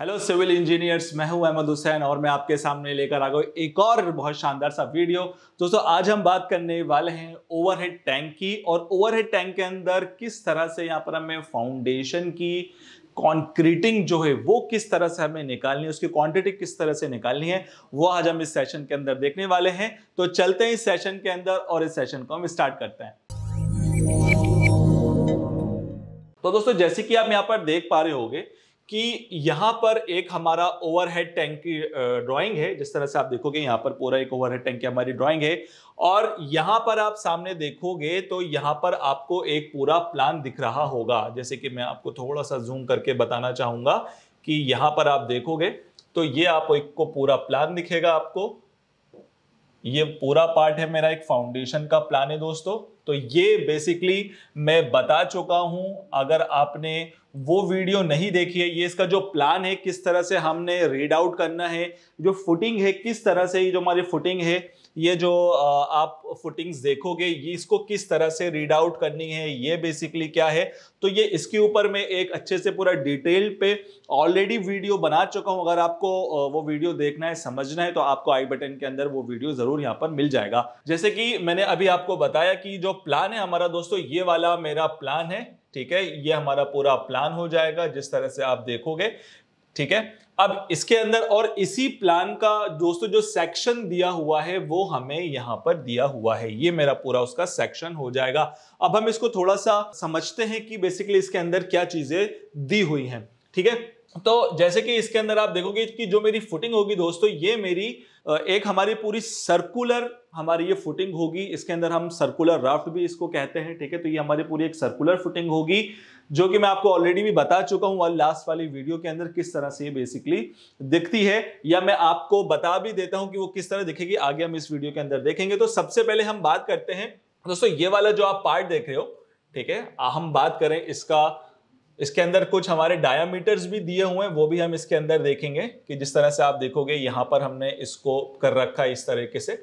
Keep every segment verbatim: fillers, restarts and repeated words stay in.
Hello civil engineers, मैं हूं अहमद हुसैन और मैं आपके सामने लेकर आ गया एक और बहुत शानदार सा वीडियो। दोस्तों आज हम बात करने वाले हैं ओवरहेड टैंक की, और ओवरहेड टैंक के अंदर किस तरह से यहाँ पर हमें फाउंडेशन की कॉन्क्रीटिंग जो है वो किस तरह से हमें निकालनी है, उसकी क्वांटिटी किस तरह से निकालनी है वो आज हम इस सेशन के अंदर देखने वाले हैं। तो चलते हैं इस सेशन के अंदर और इस सेशन को हम स्टार्ट करते हैं। तो दोस्तों जैसे कि आप यहाँ पर देख पा रहे होंगे कि यहाँ पर एक हमारा ओवरहेड टैंक की ड्राइंग है। जिस तरह से आप देखोगे यहाँ पर पूरा एक ओवरहेड टैंक की हमारी ड्राइंग है, और यहाँ पर आप सामने देखोगे तो यहाँ पर आपको एक पूरा प्लान दिख रहा होगा। जैसे कि मैं आपको थोड़ा सा जूम करके बताना चाहूँगा कि यहाँ पर आप देखोगे तो ये आपको पूरा प्लान दिखेगा। आपको ये पूरा पार्ट है मेरा एक फाउंडेशन का प्लान है दोस्तों। तो ये बेसिकली मैं बता चुका हूं, अगर आपने वो वीडियो नहीं देखी है, ये इसका जो प्लान है किस तरह से हमने रीड आउट करना है, जो फुटिंग है किस तरह से, ये जो हमारी फुटिंग है, ये जो आप फुटिंग्स देखोगे ये इसको किस तरह से रीड आउट करनी है, ये बेसिकली क्या है। तो ये इसके ऊपर मैं एक अच्छे से पूरा डिटेल पे ऑलरेडी वीडियो बना चुका हूँ। अगर आपको वो वीडियो देखना है, समझना है, तो आपको आई बटन के अंदर वो वीडियो ज़रूर यहाँ पर मिल जाएगा। जैसे कि मैंने अभी आपको बताया कि जो प्लान है हमारा दोस्तों, ये वाला मेरा प्लान है, ठीक है, ये हमारा पूरा प्लान हो जाएगा जिस तरह से आप देखोगे, ठीक है। अब इसके अंदर और इसी प्लान का दोस्तों जो सेक्शन दिया हुआ है वो हमें यहाँ पर दिया हुआ है, ये मेरा पूरा उसका सेक्शन हो जाएगा। अब हम इसको थोड़ा सा समझते हैं कि बेसिकली इसके अंदर क्या चीजें दी हुई हैं, ठीक है। तो जैसे कि इसके अंदर आप देखोगे कि जो मेरी फुटिंग होगी दोस्तों, ये मेरी एक हमारी पूरी सर्कुलर हमारी ये फुटिंग होगी। इसके अंदर हम सर्कुलर राफ्ट भी इसको कहते हैं, ठीक है। तो ये हमारी पूरी एक सर्कुलर फुटिंग होगी, जो कि मैं आपको ऑलरेडी भी बता चुका हूँ और लास्ट वाली वीडियो के अंदर किस तरह से ये बेसिकली दिखती है, या मैं आपको बता भी देता हूँ कि वो किस तरह दिखेगी। आगे हम इस वीडियो के अंदर देखेंगे। तो सबसे पहले हम बात करते हैं दोस्तों, ये वाला जो आप पार्ट देख रहे हो, ठीक है, हम बात करें इसका, इसके अंदर कुछ हमारे डायामीटर्स भी दिए हुए हैं, वो भी हम इसके अंदर देखेंगे कि जिस तरह से आप देखोगे यहाँ पर हमने इसको कर रखा है इस तरीके से,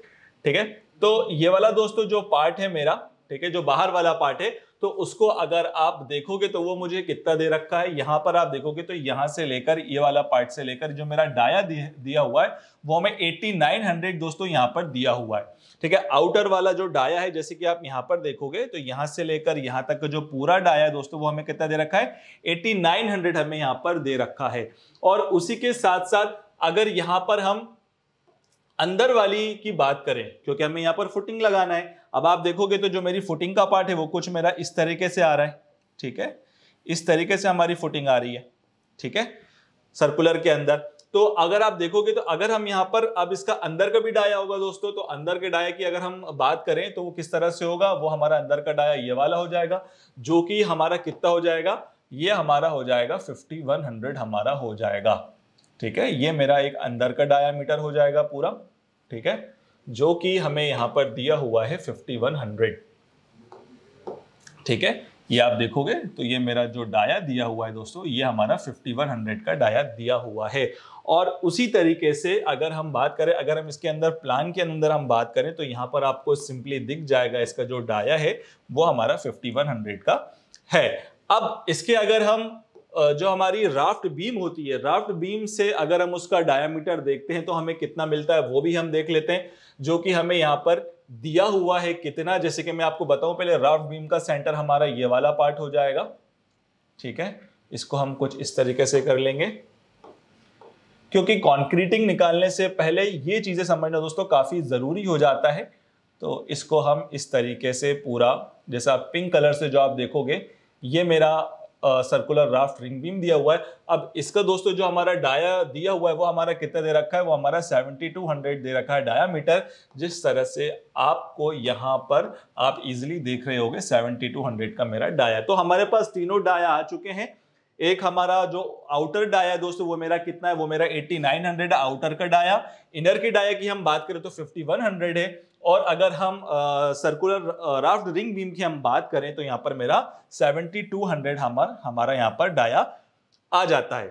ठीक है। तो ये वाला दोस्तों जो पार्ट है मेरा, ठीक है, जो बाहर वाला पार्ट है, तो उसको अगर आप देखोगे तो वो मुझे कितना दे रखा है, यहाँ पर आप देखोगे तो यहाँ से लेकर ये वाला पार्ट से लेकर जो मेरा डाया दिया हुआ है वो हमें एटी नाइन हंड्रेड दोस्तों यहाँ पर दिया हुआ है, ठीक है। आउटर वाला जो डाया है, जैसे कि आप यहाँ पर देखोगे तो यहाँ से लेकर यहाँ तक जो पूरा डाया है दोस्तों वो हमें कितना दे रखा है, एटी नाइन हंड्रेड हमें यहाँ पर दे रखा है। और उसी के साथ साथ अगर यहाँ पर हम अंदर वाली की बात करें, क्योंकि हमें यहाँ पर फुटिंग लगाना है। अब आप देखोगे तो जो मेरी फुटिंग का पार्ट है वो कुछ मेरा इस तरीके से आ रहा है, ठीक है, इस तरीके से हमारी फुटिंग आ रही है, ठीक है, सर्कुलर के अंदर। तो अगर आप देखोगे तो अगर हम यहाँ पर, अब इसका अंदर का भी डाया होगा दोस्तों, तो अंदर के डाया की अगर हम बात करें तो वो किस तरह से होगा, वो हमारा अंदर का डाया ये वाला हो जाएगा, जो कि हमारा कितना हो जाएगा, ये हमारा हो जाएगा फिफ्टी वन हंड्रेड हमारा हो जाएगा, ठीक है। ये मेरा एक अंदर का डायामीटर हो जाएगा पूरा, ठीक है, जो कि हमें यहाँ पर दिया हुआ है फिफ्टी वन हंड्रेड, ठीक है। ये आप देखोगे तो ये मेरा जो डाया दिया हुआ है दोस्तों, ये हमारा फिफ्टी वन हंड्रेड का डाया दिया हुआ है। और उसी तरीके से अगर हम बात करें, अगर हम इसके अंदर प्लान के अंदर हम बात करें तो यहाँ पर आपको सिंपली दिख जाएगा इसका जो डाया है वो हमारा फिफ्टी वन हंड्रेड का है। अब इसके अगर हम जो हमारी राफ्ट बीम होती है, राफ्ट बीम से अगर हम उसका डायामीटर देखते हैं तो हमें कितना मिलता है वो भी हम देख लेते हैं, जो कि हमें यहाँ पर दिया हुआ है कितना। जैसे कि मैं आपको बताऊं, पहले राफ्ट बीम का सेंटर हमारा ये वाला पार्ट हो जाएगा, ठीक है, इसको हम कुछ इस तरीके से कर लेंगे, क्योंकि कॉन्क्रीटिंग निकालने से पहले ये चीज़ें समझना दोस्तों काफ़ी ज़रूरी हो जाता है। तो इसको हम इस तरीके से पूरा, जैसा पिंक कलर से जो आप देखोगे, ये मेरा सर्कुलर राफ्ट रिंग बीम दिया हुआ है। अब इसका दोस्तों जो हमारा डाया दिया हुआ है वो हमारा कितना दे रखा है, वो हमारा सेवेंटी टू हंड्रेड दे रखा है डायामीटर। जिस तरह से आपको यहाँ पर आप इजीली देख रहे होगे सेवेंटी टू हंड्रेड का मेरा डाया। तो हमारे पास तीनों डाया आ चुके हैं। एक हमारा जो आउटर डाया दोस्तों वो मेरा कितना है, वो मेरा एटी नाइन हंड्रेड आउटर का डाया। इनर के डाया की हम बात करें तो फिफ्टी वन हंड्रेड है। और अगर हम आ, सर्कुलर राफ्ट रिंग बीम की हम बात करें तो यहाँ पर मेरा सेवेंटी टू हंड्रेड हमार हमारा यहाँ पर डाया आ जाता है।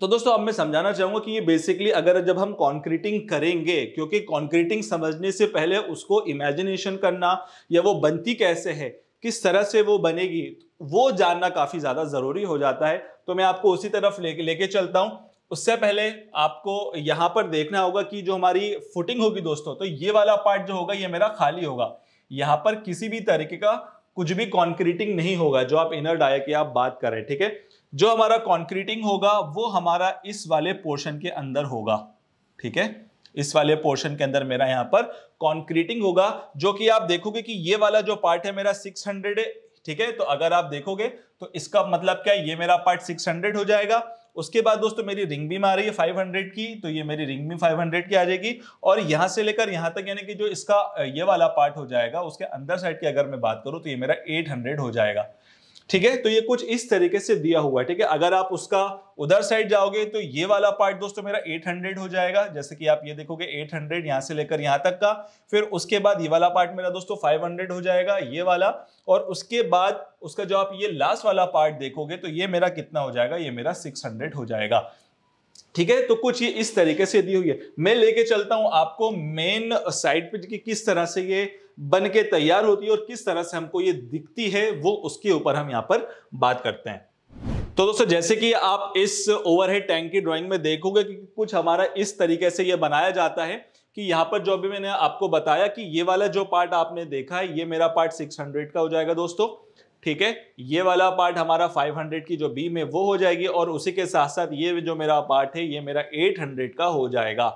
तो दोस्तों अब मैं समझाना चाहूँगा कि ये बेसिकली अगर जब हम कॉन्क्रीटिंग करेंगे, क्योंकि कॉन्क्रीटिंग समझने से पहले उसको इमेजिनेशन करना या वो बनती कैसे है, किस तरह से वो बनेगी, वो जानना काफ़ी ज़्यादा ज़रूरी हो जाता है। तो मैं आपको उसी तरफ ले लेके चलता हूँ। उससे पहले आपको यहाँ पर देखना होगा कि जो हमारी फुटिंग होगी दोस्तों, तो ये वाला पार्ट जो होगा ये मेरा खाली होगा, यहाँ पर किसी भी तरीके का कुछ भी कॉन्क्रीटिंग नहीं होगा। जो आप इनर डाया की आप बात कर रहे हैं, ठीक है, जो हमारा कॉन्क्रीटिंग होगा वो हमारा इस वाले पोर्शन के अंदर होगा, ठीक है, इस वाले पोर्शन के अंदर मेरा यहाँ पर कॉन्क्रीटिंग होगा, जो कि आप देखोगे कि ये वाला जो पार्ट है मेरा छह सौ है, ठीक है। तो अगर आप देखोगे तो इसका मतलब क्या है, ये मेरा पार्ट छह सौ हो जाएगा। उसके बाद दोस्तों मेरी रिंग बीम आ रही है पाँच सौ की, तो ये मेरी रिंग बीम पाँच सौ की आ जाएगी, और यहाँ से लेकर यहाँ तक यानी कि जो इसका ये वाला पार्ट हो जाएगा उसके अंदर साइड की अगर मैं बात करूँ तो ये मेरा आठ सौ हो जाएगा, ठीक है। तो ये कुछ इस तरीके से दिया हुआ है, ठीक है। अगर आप उसका उधर साइड जाओगे तो ये वाला पार्ट दोस्तों मेरा आठ सौ हो जाएगा, जैसे कि आप ये देखोगे आठ सौ यहाँ से लेकर यहाँ तक का, फिर उसके बाद ये वाला पार्ट मेरा दोस्तों पाँच सौ हो जाएगा, ये वाला, और उसके बाद उसका जो आप ये लास्ट वाला पार्ट देखोगे तो ये मेरा कितना हो जाएगा, ये मेरा छह सौ हो जाएगा, ठीक है। तो कुछ ये इस तरीके से दी हुई है। मैं लेके चलता हूं आपको मेन साइड पे कि किस तरह से ये बन के तैयार होती है और किस तरह से हमको ये दिखती है, वो उसके ऊपर हम यहाँ पर बात करते हैं। तो दोस्तों जैसे कि आप इस ओवरहेड टैंक की ड्राइंग में देखोगे कि कुछ हमारा इस तरीके से ये बनाया जाता है कि यहाँ पर जो अभी मैंने आपको बताया कि ये वाला जो पार्ट आपने देखा है ये मेरा पार्ट छह सौ का हो जाएगा दोस्तों, ठीक है। ये वाला पार्ट हमारा पाँच सौ की जो बीम है वो हो जाएगी, और उसी के साथ साथ ये जो मेरा पार्ट है ये मेरा आठ सौ का हो जाएगा,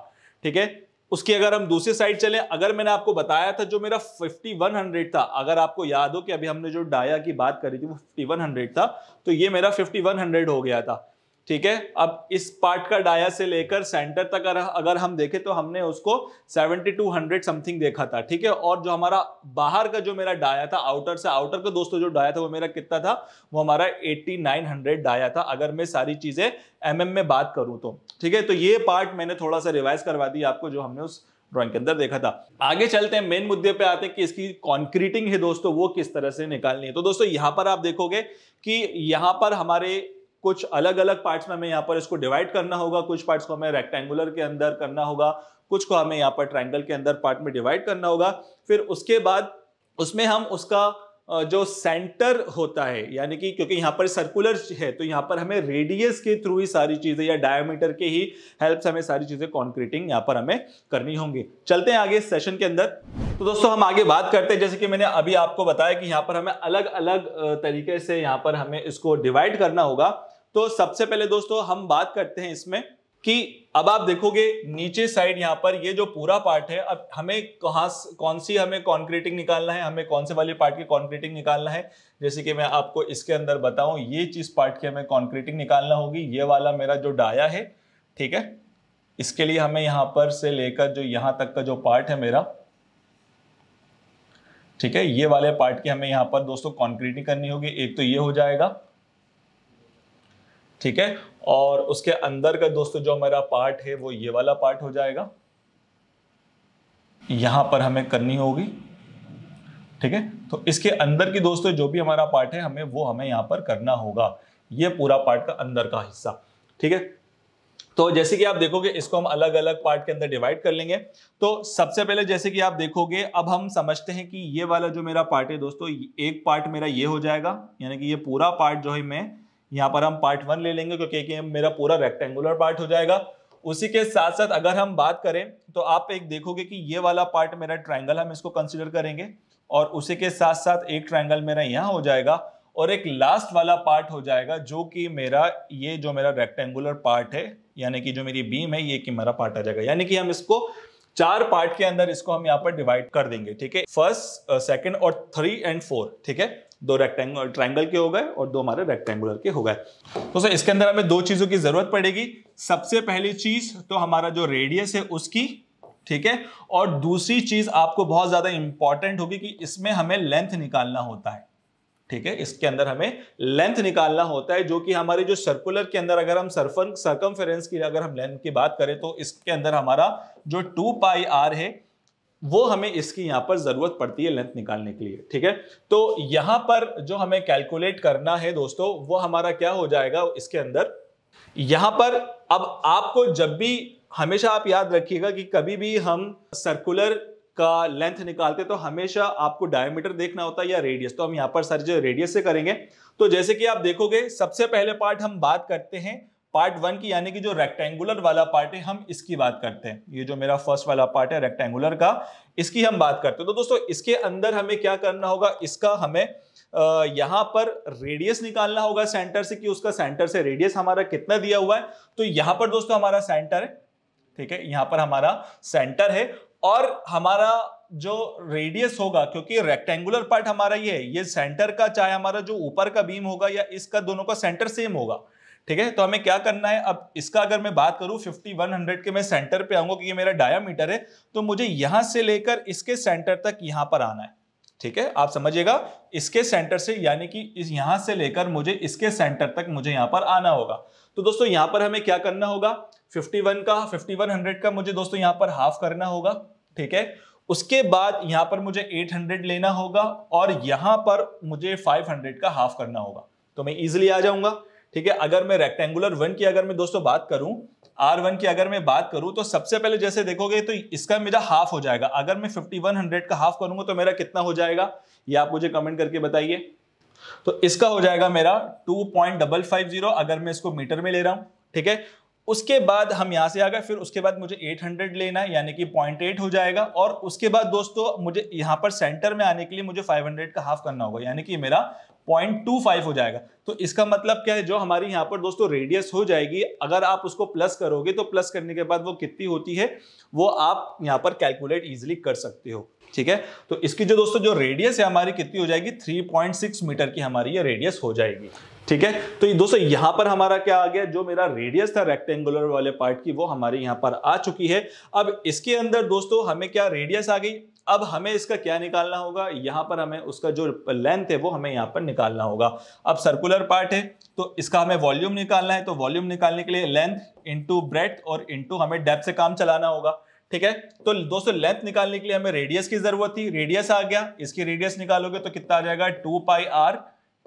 ठीक है। उसकी अगर हम दूसरी साइड चले, अगर मैंने आपको बताया था जो मेरा इक्यावन सौ था, अगर आपको याद हो कि अभी हमने जो डाया की बात करी थी वो इक्यावन सौ था, तो ये मेरा इक्यावन सौ हो गया था, ठीक है। अब इस पार्ट का डाया से लेकर सेंटर तक अगर हम देखें तो हमने उसको बहत्तर सौ समथिंग देखा था, ठीक है। और जो हमारा बाहर का जो मेरा डाया था आउटर से आउटर का दोस्तों जो डाया था वो मेरा कितना था, वो हमारा नवासी सौ डाया था, अगर मैं सारी चीजें एमएम में बात करूं तो, ठीक है। तो ये पार्ट मैंने थोड़ा सा रिवाइज करवा दिया आपको जो हमने उस ड्राइंग के अंदर देखा था। आगे चलते हैं, मेन मुद्दे पे आते हैं कि इसकी कॉन्क्रीटिंग है दोस्तों वो किस तरह से निकालनी है। तो दोस्तों यहाँ पर आप देखोगे कि यहाँ पर हमारे कुछ अलग अलग पार्ट्स में हमें यहाँ पर इसको डिवाइड करना होगा, कुछ पार्ट्स को हमें रेक्टेंगुलर के अंदर करना होगा, कुछ को हमें यहाँ पर ट्रायंगल के अंदर पार्ट में डिवाइड करना होगा। फिर उसके बाद उसमें हम उसका जो सेंटर होता है यानी कि क्योंकि यहाँ पर सर्कुलर है तो यहाँ पर हमें रेडियस के थ्रू ही सारी चीज़ें या डायमीटर के ही हेल्प से हमें सारी चीज़ें कॉन्क्रीटिंग यहाँ पर हमें करनी होंगी। चलते हैं आगे सेशन के अंदर। तो दोस्तों हम आगे बात करते हैं, जैसे कि मैंने अभी आपको बताया कि यहाँ पर हमें अलग अलग तरीके से यहाँ पर हमें इसको डिवाइड करना होगा। तो सबसे पहले दोस्तों हम बात करते हैं इसमें कि अब आप देखोगे नीचे साइड यहाँ पर ये जो पूरा पार्ट है, अब हमें कहाँ कौन सी हमें कॉन्क्रीटिंग निकालना है, हमें कौन से वाले पार्ट की कॉन्क्रीटिंग निकालना है। जैसे कि मैं आपको इसके अंदर बताऊं, ये चीज पार्ट की हमें कॉन्क्रीटिंग निकालना होगी, ये वाला मेरा जो डाया है, ठीक है, इसके लिए हमें यहाँ पर से लेकर जो यहाँ तक का जो पार्ट है मेरा, ठीक है, ये वाले पार्ट की हमें यहाँ पर दोस्तों कॉन्क्रीटिंग करनी होगी। एक तो ये हो जाएगा, ठीक है, और उसके अंदर का दोस्तों जो हमारा पार्ट है वो ये वाला पार्ट हो जाएगा, यहां पर हमें करनी होगी, ठीक है। तो इसके अंदर की दोस्तों जो भी हमारा पार्ट है हमें वो हमें यहां पर करना होगा, ये पूरा पार्ट का अंदर का हिस्सा, ठीक है। तो जैसे कि आप देखोगे इसको हम अलग अलग पार्ट के अंदर डिवाइड कर लेंगे। तो सबसे पहले जैसे कि आप देखोगे, अब हम समझते हैं कि ये वाला जो मेरा पार्ट है दोस्तों, एक पार्ट मेरा ये हो जाएगा, यानी कि ये पूरा पार्ट जो है मैं यहाँ पर हम पार्ट वन ले लेंगे क्योंकि मेरा पूरा रेक्टेंगुलर पार्ट हो जाएगा। उसी के साथ साथ अगर हम बात करें तो आप एक देखोगे कि ये वाला पार्ट मेरा ट्रायंगल हम इसको कंसीडर करेंगे, और उसी के साथ साथ एक ट्रायंगल मेरा यहाँ हो जाएगा, और एक लास्ट वाला पार्ट हो जाएगा जो कि मेरा ये जो मेरा रेक्टेंगुलर पार्ट है यानी कि जो मेरी बीम है ये कि मेरा पार्ट आ जाएगा। यानी कि हम इसको चार पार्ट के अंदर इसको हम यहाँ पर डिवाइड कर देंगे, ठीक है। फर्स्ट, सेकेंड और थ्री एंड फोर, ठीक है, दो रेक्टेंगल ट्रायंगल के हो गए और दो हमारे रेक्टेंगुलर के हो गए। तो सर इसके अंदर हमें दो चीजों की जरूरत पड़ेगी। सबसे पहली चीज तो हमारा जो रेडियस है उसकी, ठीक है, और दूसरी चीज आपको बहुत ज्यादा इंपॉर्टेंट होगी कि इसमें हमें लेंथ निकालना होता है, ठीक है। इसके अंदर हमें लेंथ निकालना होता है जो कि हमारे जो सर्कुलर के अंदर अगर हम सर्फन सर्कमफेरेंस की अगर हम लेंथ की बात करें तो इसके अंदर हमारा जो टू पाई आर है वो हमें इसकी यहाँ पर जरूरत पड़ती है लेंथ निकालने के लिए, ठीक है। तो यहाँ पर जो हमें कैलकुलेट करना है दोस्तों वो हमारा क्या हो जाएगा इसके अंदर यहाँ पर। अब आपको जब भी हमेशा आप याद रखिएगा कि कभी भी हम सर्कुलर का लेंथ निकालते तो हमेशा आपको डायमीटर देखना होता है या रेडियस, तो हम यहाँ पर सर जो रेडियस से करेंगे। तो जैसे कि आप देखोगे सबसे पहले पार्ट हम बात करते हैं पार्ट वन की, यानी कि जो रेक्टेंगुलर वाला पार्ट है, हम इसकी बात करते हैं। ये जो मेरा फर्स्ट वाला पार्ट है रेक्टेंगुलर का, इसकी हम बात करते हैं। तो दोस्तों इसके अंदर हमें क्या करना होगा, इसका हमें यहाँ पर रेडियस निकालना होगा सेंटर से, कि उसका सेंटर से रेडियस हमारा कितना दिया हुआ है। तो यहाँ पर दोस्तों हमारा सेंटर है, ठीक है, यहाँ पर हमारा सेंटर है और हमारा जो रेडियस होगा, क्योंकि रेक्टेंगुलर पार्ट हमारा ये है, ये सेंटर का, चाहे हमारा जो ऊपर का बीम होगा या इसका, दोनों का सेंटर सेम होगा, ठीक है। तो हमें क्या करना है, अब इसका अगर मैं बात करूं फिफ्टी वन हंड्रेड के मैं सेंटर पे आऊंगा, कि ये मेरा डायामीटर है, तो मुझे यहां से लेकर इसके सेंटर तक यहां पर आना है, ठीक है। आप समझिएगा, इसके सेंटर से, यानी कि इस यहां से लेकर मुझे इसके सेंटर तक मुझे यहां पर आना होगा। तो दोस्तों यहां पर हमें क्या करना होगा, फिफ्टी वन का फिफ्टी वन हंड्रेड का मुझे दोस्तों यहां पर हाफ करना होगा, ठीक है। उसके बाद यहां पर मुझे एट हंड्रेड लेना होगा और यहां पर मुझे फाइव हंड्रेड का हाफ करना होगा, तो मैं इजीली आ जाऊंगा, ठीक है। अगर मैं रेक्टेंगुलर वन की अगर मैं दोस्तों बात करूं, आर वन की अगर मैं बात करूं, तो सबसे पहले जैसे देखोगे तो इसका मेरा हाफ हो जाएगा। अगर मैं फिफ्टी वन हंड्रेड का हाफ करूंगा तो मेरा कितना हो जाएगा, ये आप मुझे कमेंट करके बताइए। तो इसका हो जाएगा मेरा two point double five zero, अगर मैं इसको मीटर में ले रहा हूं, ठीक है। उसके बाद हम यहाँ से आ गए, फिर उसके बाद मुझे एट हंड्रेड लेना है, यानी कि पॉइंट एट हो जाएगा। और उसके बाद दोस्तों मुझे यहाँ पर सेंटर में आने के लिए मुझे फाइव हंड्रेड का हाफ करना होगा, यानी कि मेरा पॉइंट टू फाइव हो जाएगा। तो इसका मतलब क्या है, जो हमारी यहाँ पर दोस्तों रेडियस हो जाएगी, अगर आप उसको प्लस करोगे तो प्लस करने के बाद वो कितनी होती है, वो आप यहाँ पर कैलकुलेट ईजिली कर सकते हो, ठीक है। तो इसकी जो दोस्तों जो रेडियस है हमारी कितनी हो जाएगी, थ्री पॉइंट सिक्स मीटर की हमारी ये रेडियस हो जाएगी, ठीक है। तो ये दोस्तों यहाँ पर हमारा क्या आ गया, जो मेरा रेडियस था रेक्टेंगुलर वाले पार्ट की, वो हमारी यहाँ पर आ चुकी है। अब इसके अंदर दोस्तों हमें क्या, रेडियस आ गई, अब हमें इसका क्या निकालना होगा, यहाँ पर हमें उसका जो लेंथ है वो हमें यहाँ पर निकालना होगा। अब सर्कुलर पार्ट है तो इसका हमें वॉल्यूम निकालना है, तो वॉल्यूम निकालने के लिए लेंथ इंटू ब्रेथ और इंटू हमें डेप्थ से काम चलाना होगा, ठीक है। तो दोस्तों लेंथ निकालने के लिए हमें रेडियस की जरूरत थी, रेडियस आ गया, इसकी रेडियस निकालोगे तो कितना आ जाएगा, टू पाई आर,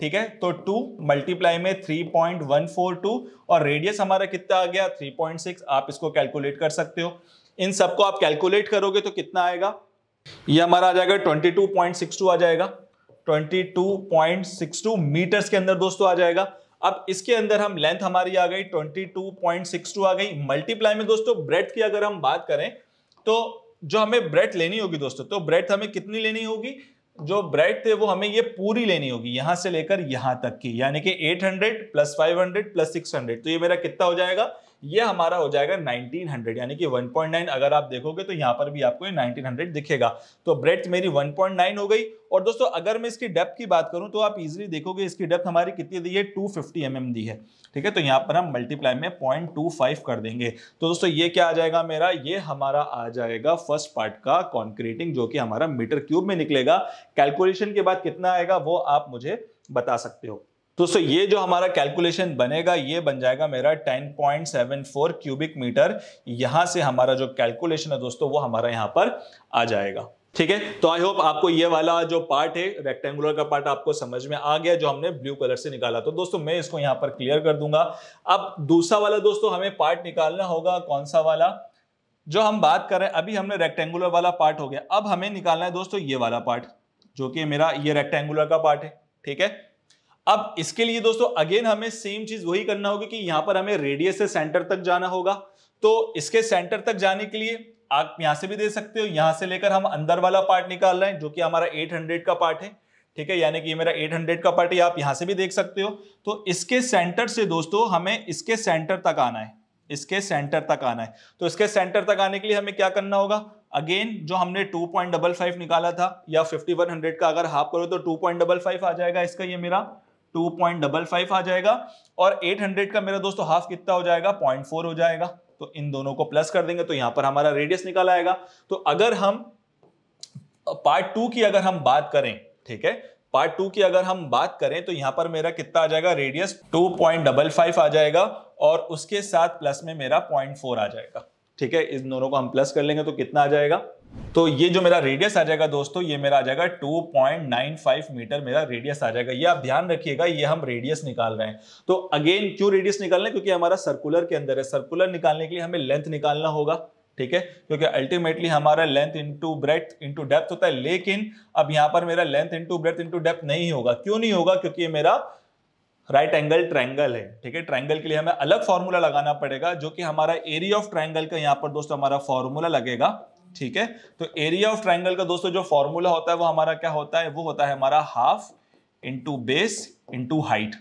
ठीक है। तो टू मल्टीप्लाई में three point one four two और रेडियस हमारा कितना आ गया, थ्री पॉइंट सिक्स। आप इसको कैलकुलेट कर सकते हो, इन सबको आप कैलकुलेट करोगे तो कितना आएगा, ये हमारा आ जाएगा twenty two point six two आ जाएगा, twenty two point six two meters के अंदर दोस्तों आ जाएगा। अब इसके अंदर हम लेंथ हमारी आ गई twenty two point six two आ गई, मल्टीप्लाई में दोस्तों ब्रेथ की अगर हम बात करें तो जो हमें ब्रेथ लेनी होगी दोस्तों, तो ब्रेथ हमें कितनी लेनी होगी, जो ब्रेथ है वो हमें ये पूरी लेनी होगी यहां से लेकर यहां तक की, यानी कि eight hundred plus five hundred plus six hundred, तो ये मेरा कितना हो जाएगा, ये हमारा हो जाएगा नाइनटीन हंड्रेड, यानी कि वन पॉइंट नाइन। अगर आप देखोगे तो यहाँ पर भी आपको ये नाइनटीन हंड्रेड दिखेगा। तो ब्रेथ मेरी वन पॉइंट नाइन हो गई। और दोस्तों अगर मैं इसकी डेप्थ की बात करूं तो आप इजीली देखोगे इसकी डेप्थ हमारी कितनी दी है, टू फिफ्टी एम एम दी है, ठीक है। तो यहाँ पर हम मल्टीप्लाई में पॉइंट टू फाइव कर देंगे। तो दोस्तों ये क्या आ जाएगा मेरा, ये हमारा आ जाएगा फर्स्ट पार्ट का कॉन्क्रीटिंग, जो कि हमारा मीटर क्यूब में निकलेगा। कैलकुलेशन के बाद कितना आएगा वो आप मुझे बता सकते हो। दोस्तों ये जो हमारा कैलकुलेशन बनेगा, ये बन जाएगा मेरा ten point seven four cubic meter. यहां से हमारा जो कैलकुलेशन है दोस्तों वो हमारा यहां पर आ जाएगा, ठीक है। तो आई होप आपको ये वाला जो पार्ट है रेक्टेंगुलर का पार्ट आपको समझ में आ गया, जो हमने ब्लू कलर से निकाला। तो दोस्तों मैं इसको यहां पर क्लियर कर दूंगा। अब दूसरा वाला दोस्तों हमें पार्ट निकालना होगा, कौन सा वाला, जो हम बात कर रहे हैं, अभी हमने रेक्टेंगुलर वाला पार्ट हो गया। अब हमें निकालना है दोस्तों ये वाला पार्ट, जो कि मेरा ये रेक्टेंगुलर का पार्ट है, ठीक है। अब इसके लिए दोस्तों अगेन हमें सेम चीज वही करना होगी कि यहां पर हमें रेडियस से सेंटर तक जाना होगा। तो इसके सेंटर तक जाने के लिए आप यहां से भी दे सकते हो, यहां से लेकर हम अंदर वाला पार्ट निकाल रहे हैं जो कि हमारा एट हंड्रेड का पार्ट है, ठीक है, यानी कि ये मेरा एट हंड्रेड का पार्ट है, आप यहां से भी देख सकते हो। तो इसके सेंटर से दोस्तों हमें इसके सेंटर तक आना है, इसके सेंटर तक आना है। तो इसके सेंटर तक आने के लिए हमें क्या करना होगा, अगेन जो हमने टू पॉइंट फाइव फाइव निकाला था या फिफ्टी वन हंड्रेड का अगर हाफ करो तो टू पॉइंट फाइव फाइव आ जाएगा, इसका ये मेरा टू पॉइंट फाइव फाइव आ जाएगा। और एट हंड्रेड का मेरा दोस्तों हाफ कितना हो जाएगा, पॉइंट फोर हो जाएगा। तो इन दोनों को प्लस कर देंगे तो यहाँ पर हमारा रेडियस निकल आएगा। तो अगर हम पार्ट टू की अगर हम बात करें, ठीक है, पार्ट टू की अगर हम बात करें तो यहाँ पर मेरा कितना आ जाएगा, radius two point five five आ जाएगा और उसके साथ प्लस में मेरा पॉइंट फोर आ जाएगा, ठीक है। इन दोनों को हम प्लस कर लेंगे तो कितना आ जाएगा, तो ये जो मेरा रेडियस आ जाएगा दोस्तों, ये मेरा आ जाएगा two point nine five meter मेरा रेडियस आ जाएगा। ये आप ध्यान रखिएगा, ये हम रेडियस निकाल रहे हैं। तो अगेन क्यों रेडियस निकाल रहे हैं, क्योंकि हमारा सर्कुलर के अंदर है, सर्कुलर निकालने के लिए हमें लेंथ निकालना होगा, ठीक है, क्योंकि अल्टीमेटली हमारा length into breadth into depth होता है। लेकिन अब यहाँ पर मेरा length into breadth into depth नहीं होगा, क्यों नहीं होगा, क्योंकि ये मेरा राइट एंगल ट्रायंगल है, ठीक है। ट्रायंगल के लिए हमें अलग फॉर्मूला लगाना पड़ेगा, जो कि हमारा एरिया ऑफ ट्रायंगल का यहाँ पर दोस्तों हमारा फॉर्मूला लगेगा, ठीक है। तो एरिया ऑफ ट्रायंगल का दोस्तों जो फॉर्मूला होता है वो हमारा क्या होता है, वो होता है हमारा half into base into height,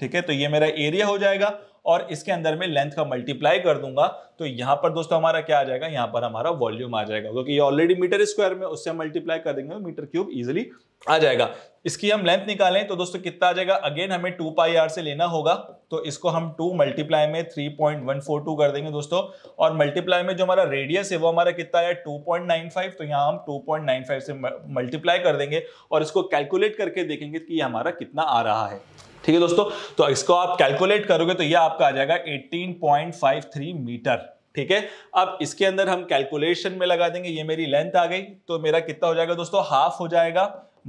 ठीक है। तो ये मेरा एरिया हो जाएगा और इसके अंदर में लेंथ का मल्टीप्लाई कर दूंगा, तो यहाँ पर दोस्तों हमारा क्या आ जाएगा, यहाँ पर हमारा वॉल्यूम आ जाएगा, क्योंकि ये ऑलरेडी मीटर स्क्वायर में, उससे मल्टीप्लाई कर देंगे मीटर क्यूब इजिली आ जाएगा। इसकी हम लेंथ निकालें तो दोस्तों कितना आ जाएगा, अगेन हमें टू पाई आर से लेना होगा, तो इसको हम टू मल्टीप्लाई में three point one four two कर देंगे दोस्तों, और मल्टीप्लाई में जो हमारा रेडियस है वो हमारा कितना है टू पॉइंट नाइन फाइव, तो यहाँ हम टू पॉइंट नाइन फाइव से मल्टीप्लाई कर देंगे और इसको कैलकुलेट करके देखेंगे कि ये हमारा कितना आ रहा है, ठीक है दोस्तों। तो इसको आप कैलकुलेट करोगे तो ये आपका आ जाएगा अठारह पॉइंट पाँच तीन मीटर, ठीक है। अब इसके अंदर हम कैलकुलेशन में लगा देंगे, ये मेरी लेंथ आ गई, तो मेरा कितना हो जाएगा दोस्तों, हाफ हो जाएगा,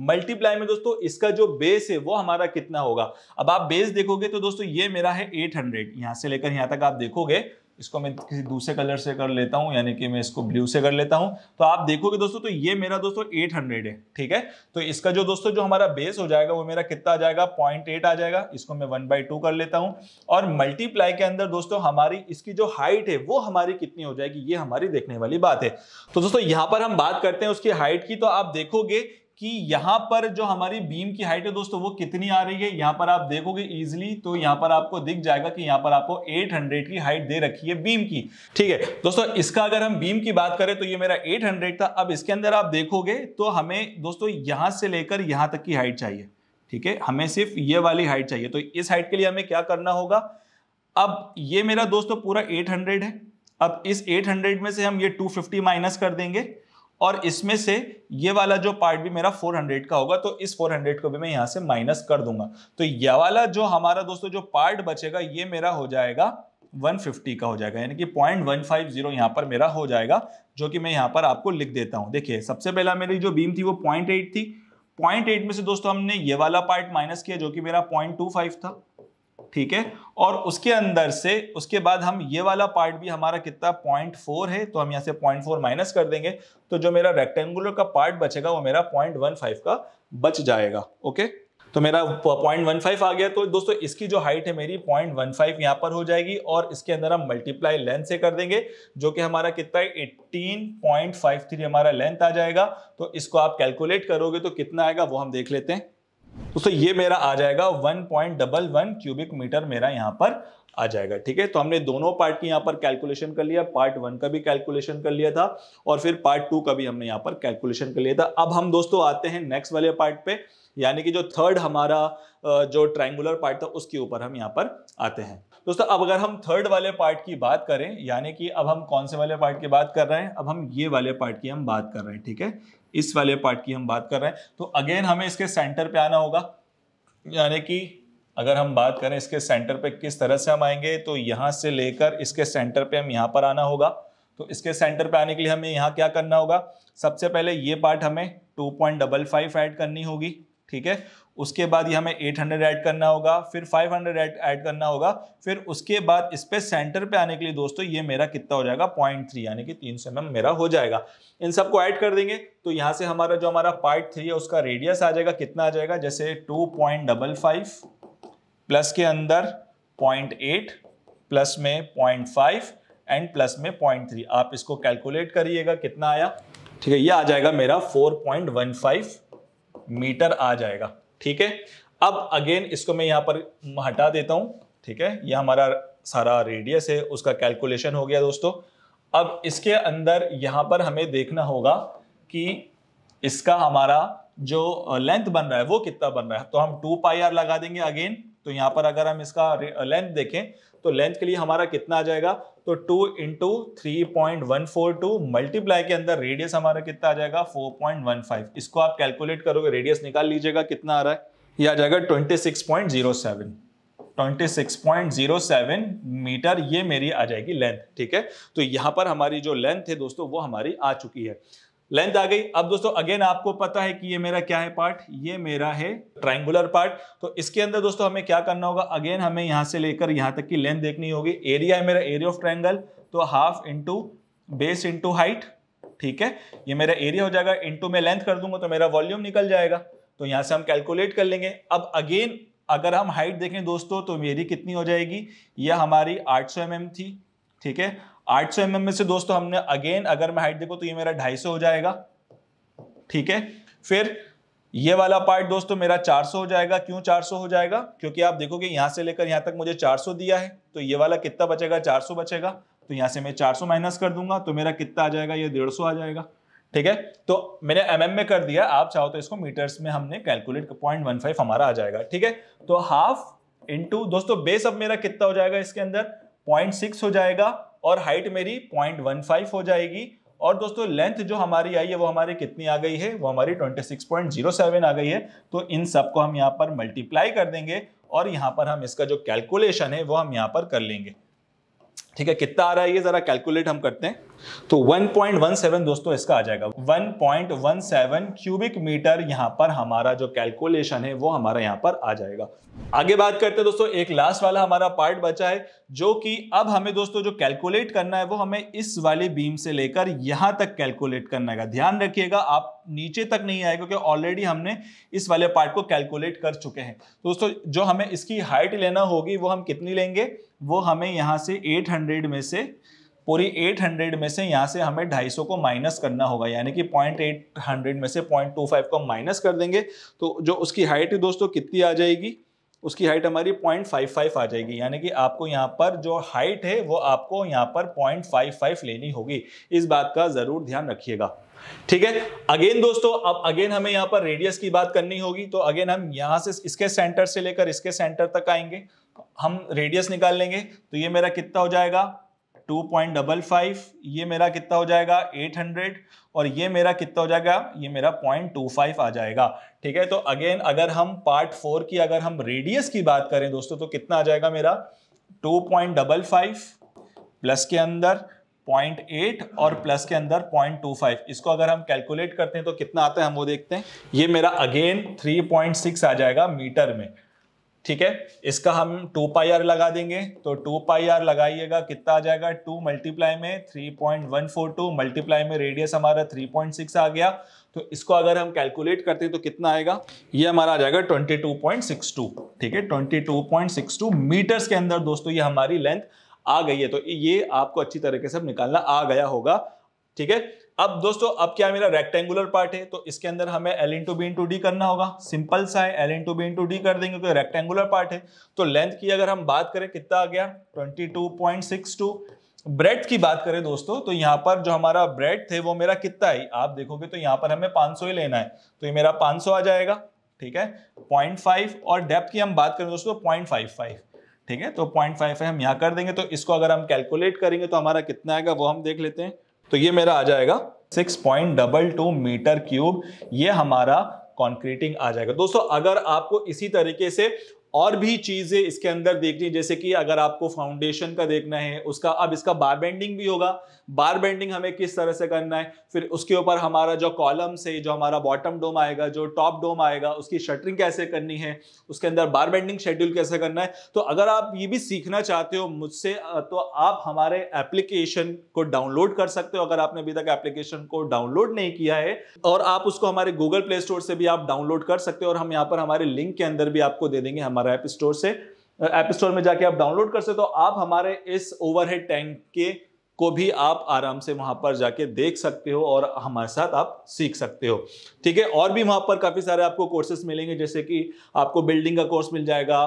मल्टीप्लाई में दोस्तों इसका जो बेस है वो हमारा कितना होगा। अब आप बेस देखोगे तो दोस्तों ये मेरा है आठ सौ, यहाँ से लेकर यहाँ तक आप देखोगे, इसको मैं किसी दूसरे कलर से कर लेता हूं, यानी कि मैं इसको ब्लू से कर लेता हूं, तो आप देखोगे दोस्तों तो ये मेरा दोस्तों आठ सौ है, ठीक है। तो इसका जो दोस्तों जो हमारा बेस हो जाएगा वो मेरा कितना आ जाएगा, पॉइंट एट आ जाएगा, इसको मैं वन बाई टू कर लेता हूं, और मल्टीप्लाई के अंदर दोस्तों हमारी इसकी जो हाइट है वो हमारी कितनी हो जाएगी, ये हमारी देखने वाली बात है। तो दोस्तों यहाँ पर हम बात करते हैं उसकी हाइट की, तो आप देखोगे कि यहाँ पर जो हमारी बीम की हाइट है दोस्तों वो कितनी आ रही है, यहाँ पर आप देखोगे इजिली तो यहाँ पर आपको दिख जाएगा कि यहाँ पर आपको आठ सौ की हाइट दे रखी है बीम की, ठीक है दोस्तों। इसका अगर हम बीम की बात करें तो ये मेरा आठ सौ था, अब इसके अंदर आप देखोगे तो हमें दोस्तों यहाँ से लेकर यहाँ तक की हाइट चाहिए, ठीक है, हमें सिर्फ ये वाली हाइट चाहिए। तो इस हाइट के लिए हमें क्या करना होगा, अब ये मेरा दोस्तों पूरा आठ सौ है, अब इस आठ सौ में से हम ये दो सौ पचास माइनस कर देंगे और इसमें से ये वाला जो पार्ट भी मेरा चार सौ का होगा, तो इस चार सौ को भी मैं यहाँ से माइनस कर दूंगा, तो ये वाला जो हमारा दोस्तों जो पार्ट बचेगा ये मेरा हो जाएगा एक सौ पचास का हो जाएगा, यानी कि पॉइंट वन फाइव जीरो यहाँ पर मेरा हो जाएगा, जो कि मैं यहाँ पर आपको लिख देता हूँ। देखिए सबसे पहला मेरी जो बीम थी वो पॉइंट एट थी, पॉइंट एट में से दोस्तों हमने ये वाला पार्ट माइनस किया जो कि मेरा पॉइंट टू फाइव था, ठीक है, और उसके अंदर से उसके बाद हम ये वाला पार्ट भी हमारा कितना पॉइंट फोर है, तो हम यहाँ से पॉइंट फोर माइनस कर देंगे, तो जो मेरा रेक्टेंगुलर का पार्ट बचेगा वो मेरा पॉइंट वन फाइव का बच जाएगा, ओके। तो मेरा पॉइंट वन फाइव आ गया, तो दोस्तों इसकी जो हाइट है मेरी पॉइंट वन फाइव यहाँ पर हो जाएगी, और इसके अंदर हम मल्टीप्लाई लेंथ से कर देंगे, जो कि हमारा कितना है अठारह पॉइंट पाँच तीन हमारा लेंथ आ जाएगा। तो इसको आप कैलकुलेट करोगे तो कितना आएगा वो हम देख लेते हैं दोस्तों, ये मेरा आ जाएगा one point one one cubic meter मेरा यहाँ पर आ जाएगा, ठीक है। तो हमने दोनों पार्ट की यहाँ पर कैलकुलेशन कर लिया, पार्ट वन का भी कैलकुलेशन कर लिया था और फिर पार्ट टू का भी हमने यहाँ पर कैलकुलेशन कर लिया था। अब हम दोस्तों आते हैं नेक्स्ट वाले पार्ट पे, यानी कि जो थर्ड हमारा जो ट्रायंगुलर पार्ट था उसके ऊपर हम यहाँ पर आते हैं दोस्तों। अब अगर हम थर्ड वाले पार्ट की बात करें, यानी कि अब हम कौन से वाले पार्ट की बात कर रहे हैं, अब हम ये वाले पार्ट की हम बात कर रहे हैं, ठीक है, इस वाले पार्ट की हम बात कर रहे हैं। तो अगेन हमें इसके सेंटर पे आना होगा, यानी कि अगर हम बात करें इसके सेंटर पे किस तरह से हम आएंगे, तो यहाँ से लेकर इसके सेंटर पे हम यहाँ पर आना होगा। तो इसके सेंटर पे आने के लिए हमें यहाँ क्या करना होगा, सबसे पहले ये पार्ट हमें two point double five add करनी होगी, ठीक है, उसके बाद ये हमें आठ सौ ऐड करना होगा, फिर पाँच सौ ऐड करना होगा, फिर उसके बाद इस पे सेंटर पे आने के लिए दोस्तों ये मेरा कितना हो जाएगा पॉइंट थ्री, यानी कि तीन सौ एम मेरा हो जाएगा। इन सबको ऐड कर देंगे तो यहाँ से हमारा जो हमारा पार्ट थ्री है उसका रेडियस आ जाएगा, कितना आ जाएगा, जैसे two point double five plus के अंदर पॉइंट एट प्लस में पॉइंट फाइव एंड प्लस में पॉइंट थ्री, आप इसको कैलकुलेट करिएगा कितना आया, ठीक है, ये आ जाएगा मेरा चार पॉइंट एक पाँच मीटर आ जाएगा, ठीक है। अब अगेन इसको मैं यहाँ पर हटा देता हूँ, ठीक है, यह हमारा सारा रेडियस है उसका कैलकुलेशन हो गया दोस्तों। अब इसके अंदर यहाँ पर हमें देखना होगा कि इसका हमारा जो लेंथ बन रहा है वो कितना बन रहा है, तो हम टू पाई आर लगा देंगे अगेन। तो यहाँ पर अगर हम इसका लेंथ देखें तो लेंथ के लिए हमारा कितना आ जाएगा, तो two into three point one four two multiply के अंदर रेडियस हमारा कितना आ जाएगा फोर पॉइंट वन फाइव, इसको आप कैलकुलेट करोगे, रेडियस निकाल लीजिएगा कितना आ रहा है, ये आ जाएगा twenty six point zero seven, twenty six point zero seven meter ये मेरी आ जाएगी लेंथ, ठीक है। तो यहाँ पर हमारी जो लेंथ है दोस्तों वो हमारी आ चुकी है, लेंथ आ गई। अब दोस्तों अगेन आपको पता है कि ये मेरा क्या है पार्ट, ये मेरा है ट्रायंगुलर पार्ट, तो इसके अंदर दोस्तों हमें क्या करना होगा, अगेन हमें यहाँ से लेकर यहाँ तक की लेंथ देखनी होगी। एरिया है मेरा एरिया ऑफ ट्रायंगल, तो half into base into height, ठीक है, ये मेरा एरिया हो जाएगा, इंटू में लेंथ कर दूंगा तो मेरा वॉल्यूम निकल जाएगा, तो यहाँ से हम कैलकुलेट कर लेंगे। अब अगेन अगर हम हाइट देखें दोस्तों तो मेरी कितनी हो जाएगी, यह हमारी आठ सौ एम एम थी, ठीक है। आठ सौ एम एम में से दोस्तों हमने अगेन अगर मैं हाइट देखो तो ये मेरा दो सौ पचास हो जाएगा, ठीक है। फिर ये वाला पार्ट दोस्तों मेरा चार सौ हो जाएगा। क्यों चार सौ हो जाएगा? क्योंकि आप देखोगे यहाँ से लेकर यहाँ तक मुझे चार सौ दिया है, तो ये वाला कितना बचेगा? चार सौ बचेगा। तो यहाँ से मैं चार सौ माइनस कर दूंगा तो मेरा कितना आ जाएगा? ये डेढ़ सौ आ जाएगा, ठीक है। तो मैंने एमएम में कर दिया, आप चाहो तो इसको मीटर्स में हमने कैलकुलेट, पॉइंट वन फाइव हमारा आ जाएगा, ठीक है। तो हाफ इंटू दोस्तों बेस अब मेरा कितना हो जाएगा इसके अंदर? पॉइंट सिक्स हो जाएगा और हाइट मेरी पॉइंट वन फाइव हो जाएगी। और दोस्तों लेंथ जो हमारी आई है वो हमारी कितनी आ गई है? वो हमारी छब्बीस पॉइंट शून्य सात आ गई है। तो इन सब को हम यहाँ पर मल्टीप्लाई कर देंगे और यहाँ पर हम इसका जो कैलकुलेशन है वो हम यहाँ पर कर लेंगे, ठीक है। कितना आ रहा है ये जरा कैलकुलेट हम करते हैं। तो एक पॉइंट एक सात दोस्तों इसका आ जाएगा। एक पॉइंट एक सात क्यूबिक मीटर यहाँ पर हमारा जो कैलकुलेशन है वो हमारा यहाँ पर आ जाएगा। आगे बात करते हैं दोस्तों, एक लास्ट वाला हमारा पार्ट बचा है जो कि अब हमें दोस्तों जो कैलकुलेट करना है वो हमें इस वाले बीम से लेकर यहां तक कैलकुलेट करना है। ध्यान रखिएगा आप नीचे तक नहीं आए क्योंकि ऑलरेडी हमने इस वाले पार्ट को कैलकुलेट कर चुके हैं। दोस्तों जो हमें इसकी हाइट लेना होगी वो हम कितनी लेंगे? वो हमें यहाँ से आठ सौ में से पूरी आठ सौ में से यहाँ से हमें दो सौ पचास को माइनस करना होगा, यानी कि आठ सौ में से पॉइंट दो पच्चीस को माइनस कर देंगे तो जो उसकी हाइट दोस्तों कितनी आ जाएगी? उसकी हाइट हमारी पॉइंट पचपन आ जाएगी, यानी कि आपको यहाँ पर जो हाइट है वो आपको यहाँ पर पॉइंट पचपन लेनी होगी। इस बात का ज़रूर ध्यान रखिएगा, ठीक है। अगेन दोस्तों अब अगेन हमें यहाँ पर रेडियस की बात करनी होगी। तो अगेन हम यहाँ से इसके सेंटर से लेकर इसके सेंटर तक आएंगे, हम रेडियस निकाल लेंगे। तो ये मेरा कितना हो जाएगा? Two point five five. ये मेरा कितना हो जाएगा? आठ सौ। और ये मेरा कितना हो जाएगा? ये मेरा पॉइंट दो पच्चीस आ जाएगा, ठीक है। तो अगेन अगर हम पार्ट फोर की अगर हम रेडियस की बात करें दोस्तों तो कितना आ जाएगा मेरा? Two point five five plus के अंदर पॉइंट आठ और प्लस के अंदर पॉइंट दो पच्चीस। इसको अगर हम कैलकुलेट करते हैं तो कितना आता है हम वो देखते हैं। ये मेरा अगेन तीन पॉइंट छह आ जाएगा मीटर में, ठीक है। इसका हम टू पाई आर लगा देंगे तो टू पाई आर लगाइएगा कितना आ जाएगा? टू मल्टीप्लाई में तीन पॉइंट एक चार दो मल्टीप्लाई में रेडियस हमारा तीन पॉइंट छह आ गया। तो इसको अगर हम कैलकुलेट करते हैं तो कितना आएगा? ये हमारा आ जाएगा बाईस पॉइंट बासठ, ठीक है। बाईस पॉइंट बासठ मीटर्स के अंदर दोस्तों ये हमारी लेंथ आ गई है। तो ये आपको अच्छी तरीके से निकालना आ गया होगा, ठीक है। अब दोस्तों अब क्या मेरा रेक्टेंगुलर पार्ट है तो इसके अंदर हमें L into B into D करना होगा। सिंपल सा है, L into B into D कर देंगे क्योंकि रेक्टेंगुलर पार्ट है। तो लेंथ की अगर हम बात करें कितना आ गया? बाईस पॉइंट बासठ। ब्रेड्थ की बात करें दोस्तों तो यहाँ पर जो हमारा ब्रेड्थ है वो मेरा कितना है आप देखोगे तो यहाँ पर हमें पाँच सौ ही लेना है तो ये मेरा पाँच सौ आ जाएगा, ठीक है। पॉइंट फाइव और डेप्थ की हम बात करें दोस्तों पॉइंट फाइव फाइव, ठीक है। तो पॉइंट फाइव फाइव हम यहाँ कर देंगे। तो इसको अगर हम कैलकुलेट करेंगे तो हमारा कितना आएगा वो हम देख लेते हैं। तो ये मेरा आ जाएगा छह पॉइंट दो दो मीटर क्यूब, ये हमारा कॉन्क्रीटिंग आ जाएगा। दोस्तों अगर आपको इसी तरीके से और भी चीज़ें इसके अंदर देखनी, जैसे कि अगर आपको फाउंडेशन का देखना है उसका, अब इसका बार बेंडिंग भी होगा, बार बेंडिंग हमें किस तरह से करना है, फिर उसके ऊपर हमारा जो कॉलम से जो हमारा बॉटम डोम आएगा, जो टॉप डोम आएगा, उसकी शटरिंग कैसे करनी है, उसके अंदर बार बेंडिंग शेड्यूल कैसे करना है। तो अगर आप ये भी सीखना चाहते हो मुझसे तो आप हमारे एप्लीकेशन को डाउनलोड कर सकते हो। अगर आपने अभी तक एप्लीकेशन को डाउनलोड नहीं किया है और आप उसको हमारे गूगल प्ले स्टोर से भी आप डाउनलोड कर सकते हो और हम यहाँ पर हमारे लिंक के अंदर भी आपको दे देंगे। हमारे ऐप स्टोर से ऐप स्टोर में जाके आप डाउनलोड कर सकते हो। तो आप हमारे इस ओवरहेड टैंक के को भी आप आराम से वहां पर जाके देख सकते हो और हमारे साथ आप सीख सकते हो, ठीक है। और भी वहां पर काफ़ी सारे आपको कोर्सेस मिलेंगे, जैसे कि आपको बिल्डिंग का कोर्स मिल जाएगा,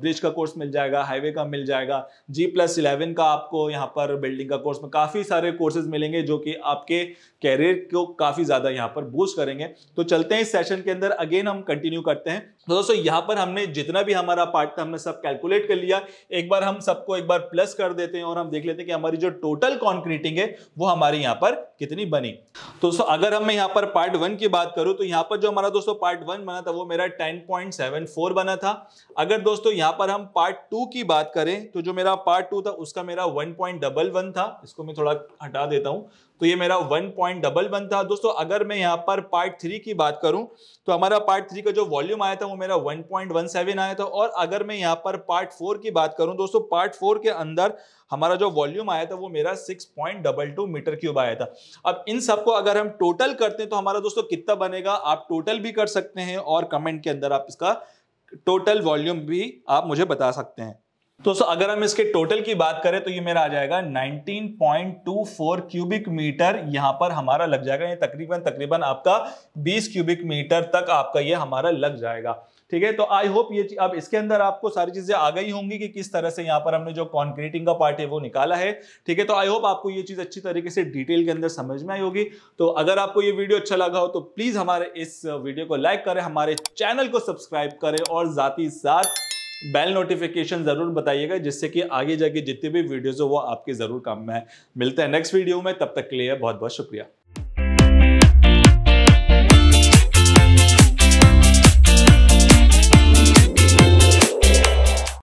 ब्रिज का कोर्स मिल जाएगा, हाईवे का मिल जाएगा, जी प्लस इलेवन का आपको यहां पर बिल्डिंग का कोर्स में काफ़ी सारे कोर्सेज मिलेंगे जो कि आपके कैरियर को काफ़ी ज़्यादा यहाँ पर बूस्ट करेंगे। तो चलते हैं इस सेशन के अंदर अगेन हम कंटिन्यू करते हैं। तो दोस्तों यहाँ पर हमने जितना भी हमारा पार्ट था हमने सब कैलकुलेट कर लिया। एक बार हम सबको एक बार प्लस कर देते हैं और हम देख लेते हैं कि हमारी जो टोटल कॉन्क्रीटिंग है वो हमारे यहाँ पर कितनी बनी। तो दोस्तों अगर हम यहाँ पर पार्ट वन की बात करूँ तो यहाँ पर जो हमारा दोस्तों पार्ट वन बना था वो मेरा दस पॉइंट सात चार बना था। अगर दोस्तों यहाँ पर हम पार्ट टू की बात करें तो जो मेरा पार्ट टू था उसका मेरा एक पॉइंट एक एक था, इसको मैं थोड़ा हटा देता हूँ, तो ये मेरा एक पॉइंट एक एक था। दोस्तों अगर मैं यहाँ पर पार्ट थ्री की बात करूँ तो हमारा पार्ट थ्री का जो वॉल्यूम आया था वो मेरा एक पॉइंट एक सात आया था। और अगर मैं यहाँ पर पार्ट फोर की बात करूँ दोस्तों पार्ट फोर के अंदर हमारा जो वॉल्यूम आया था वो मेरा छह पॉइंट दो दो मीटर क्यूब आया था। अब इन सबको अगर हम टोटल करते हैं तो हमारा दोस्तों कितना बनेगा आप टोटल भी कर सकते हैं और कमेंट के अंदर आप इसका टोटल वॉल्यूम भी आप मुझे बता सकते हैं। तो दोस्तों अगर हम इसके टोटल की बात करें तो ये मेरा आ जाएगा उन्नीस पॉइंट दो चार क्यूबिक मीटर, यहाँ पर हमारा लग जाएगा। ये तकरीबन तकरीबन आपका बीस क्यूबिक मीटर तक आपका ये हमारा लग जाएगा। ठीक है, तो आई होप ये अब इसके अंदर आपको सारी चीजें आ गई होंगी कि किस तरह से यहाँ पर हमने जो कॉन्क्रीटिंग का पार्ट है वो निकाला है। ठीक है, तो आई होप आपको ये चीज अच्छी तरीके से डिटेल के अंदर समझ में आई होगी। तो अगर आपको ये वीडियो अच्छा लगा हो तो प्लीज हमारे इस वीडियो को लाइक करें, हमारे चैनल को सब्सक्राइब करें और साथ ही साथ बेल नोटिफिकेशन जरूर बताइएगा, जिससे कि आगे जाके जितने भी वीडियोस हो वो आपके जरूर काम में है। मिलते हैं नेक्स्ट वीडियो में, तब तक के लिए बहुत बहुत शुक्रिया।